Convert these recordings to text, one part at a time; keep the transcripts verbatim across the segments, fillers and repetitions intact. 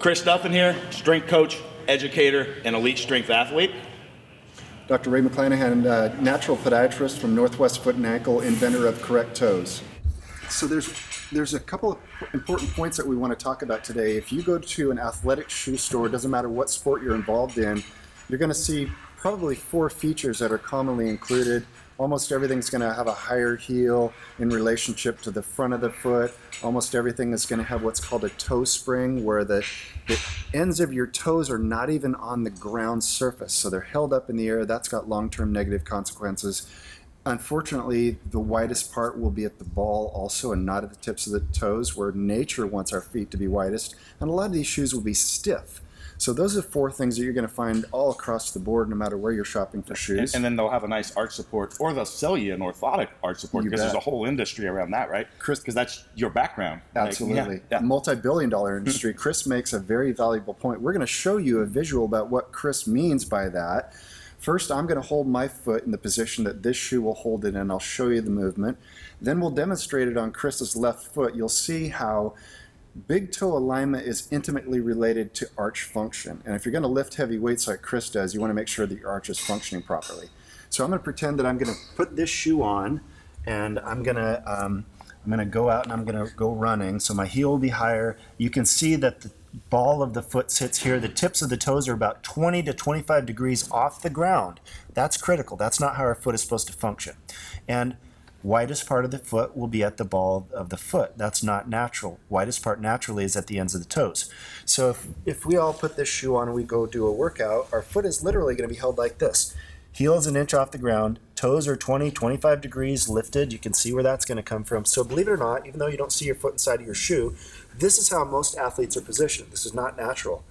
Chris Duffin here, strength coach, educator, and elite strength athlete. Doctor Ray McClanahan, uh, natural podiatrist from Northwest Foot and Ankle, inventor of Correct Toes. So there's, there's a couple of important points that we want to talk about today. If you go to an athletic shoe store, it doesn't matter what sport you're involved in, you're going to see probably four features that are commonly included. Almost everything's going to have a higher heel in relationship to the front of the foot. Almost everything is going to have what's called a toe spring, where the, the ends of your toes are not even on the ground surface. So they're held up in the air. That's got long-term negative consequences. Unfortunately, the widest part will be at the ball also, and not at the tips of the toes, where nature wants our feet to be widest. And a lot of these shoes will be stiff. So those are four things that you're going to find all across the board, no matter where you're shopping for shoes. And, and then they'll have a nice arch support, or they'll sell you an orthotic arch support, because there's a whole industry around that, right? Chris, because that's your background. Absolutely. Like, yeah, yeah. Multi-billion dollar industry. Chris makes a very valuable point. We're going to show you a visual about what Chris means by that. First, I'm going to hold my foot in the position that this shoe will hold it in. I'll show you the movement. Then we'll demonstrate it on Chris's left foot. You'll see how big toe alignment is intimately related to arch function. And if you're going to lift heavy weights like Chris does, you want to make sure that your arch is functioning properly. So I'm going to pretend that I'm going to put this shoe on, and I'm going to um, I'm going to go out and I'm going to go running. So my heel will be higher. You can see that the ball of the foot sits here. The tips of the toes are about twenty to twenty-five degrees off the ground. That's critical. That's not how our foot is supposed to function. And widest part of the foot will be at the ball of the foot. That's not natural. Widest part naturally is at the ends of the toes. So if, if we all put this shoe on and we go do a workout, our foot is literally going to be held like this. Heel is an inch off the ground. Toes are twenty, twenty-five degrees lifted. You can see where that's going to come from. So believe it or not, even though you don't see your foot inside of your shoe, this is how most athletes are positioned. This is not natural.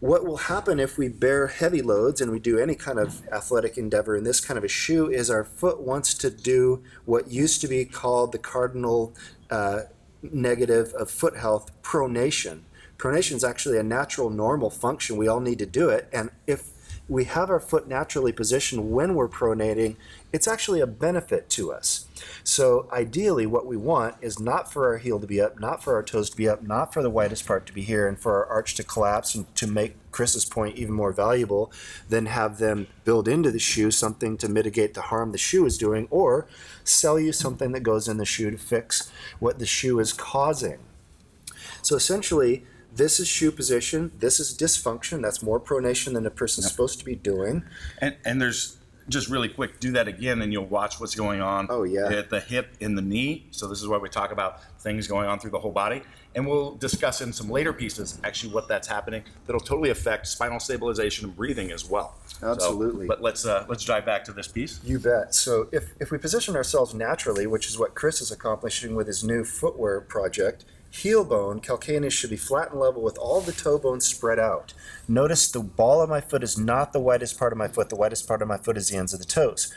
What will happen if we bear heavy loads and we do any kind of athletic endeavor in this kind of a shoe is our foot wants to do what used to be called the cardinal uh, negative of foot health, pronation. Pronation is actually a natural, normal function. We all need to do it. And if we have our foot naturally positioned when we're pronating, it's actually a benefit to us. So ideally what we want is not for our heel to be up, not for our toes to be up, not for the widest part to be here, and for our arch to collapse, and to make Chris's point even more valuable, then have them build into the shoe something to mitigate the harm the shoe is doing, or sell you something that goes in the shoe to fix what the shoe is causing. So essentially, this is shoe position, this is dysfunction, that's more pronation than a person's yep. supposed to be doing. And, and there's, just really quick, do that again and you'll watch what's going on oh, yeah. at the hip and the knee. So this is why we talk about things going on through the whole body. And we'll discuss in some later pieces actually what that's happening. That'll totally affect spinal stabilization and breathing as well. Absolutely. So, but let's uh, let's dive back to this piece. You bet. So if, if we position ourselves naturally, which is what Chris is accomplishing with his new footwear project, heel bone, calcaneus, should be flat and level with all the toe bones spread out. Notice the ball of my foot is not the widest part of my foot. The widest part of my foot is the ends of the toes.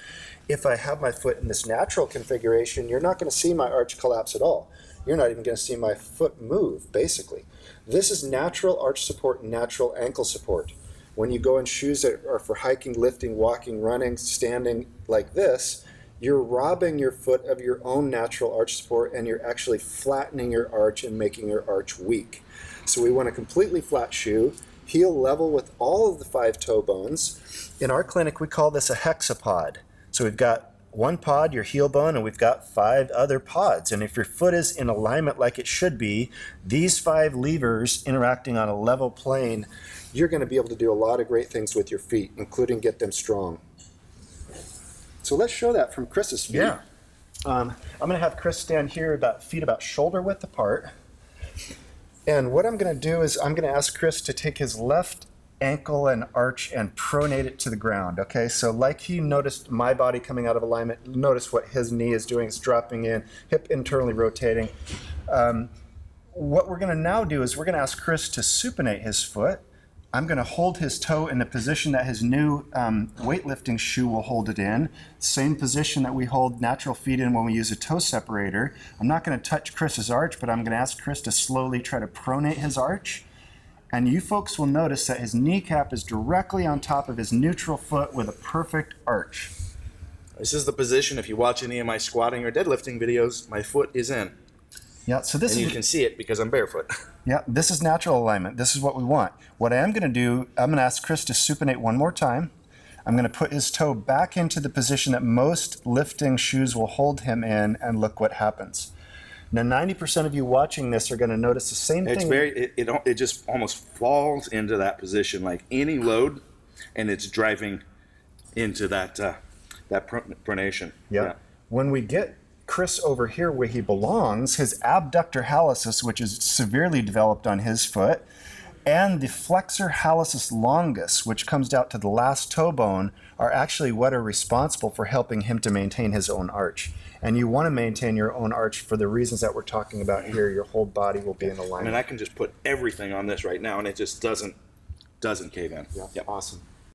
If I have my foot in this natural configuration, you're not going to see my arch collapse at all. You're not even going to see my foot move, basically. This is natural arch support and natural ankle support. When you go in shoes that are for hiking, lifting, walking, running, standing like this, you're robbing your foot of your own natural arch support, and you're actually flattening your arch and making your arch weak. So we want a completely flat shoe, heel level with all of the five toe bones. In our clinic, we call this a hexapod. So we've got one pod, your heel bone, and we've got five other pods. And if your foot is in alignment like it should be, these five levers interacting on a level plane, you're going to be able to do a lot of great things with your feet, including get them strong. So let's show that from Chris's feet. Yeah. Um, I'm going to have Chris stand here about feet about shoulder width apart. And what I'm going to do is I'm going to ask Chris to take his left ankle and arch and pronate it to the ground. Okay, so like he noticed my body coming out of alignment, notice what his knee is doing. It's dropping in, hip internally rotating. Um, what we're going to now do is we're going to ask Chris to supinate his foot. I'm going to hold his toe in the position that his new um, weightlifting shoe will hold it in. Same position that we hold natural feet in when we use a toe separator. I'm not going to touch Chris's arch, but I'm going to ask Chris to slowly try to pronate his arch. And you folks will notice that his kneecap is directly on top of his neutral foot with a perfect arch. This is the position, if you watch any of my squatting or deadlifting videos, my foot is in. Yeah, so this and is you can see it because I'm barefoot. Yeah, this is natural alignment. This is what we want. What I am going to do, I'm going to ask Chris to supinate one more time. I'm going to put his toe back into the position that most lifting shoes will hold him in, and look what happens. Now, ninety percent of you watching this are going to notice the same thing. It's very, it, it, it just almost falls into that position like any load, and it's driving into that, uh, that pronation. Yep. Yeah. When we get Chris over here where he belongs, his abductor hallucis, which is severely developed on his foot, and the flexor hallucis longus, which comes down to the last toe bone, are actually what are responsible for helping him to maintain his own arch. And you want to maintain your own arch for the reasons that we're talking about here. Your whole body will be in alignment. I mean, I can just put everything on this right now, and it just doesn't, doesn't cave in. Yeah, yep. Awesome.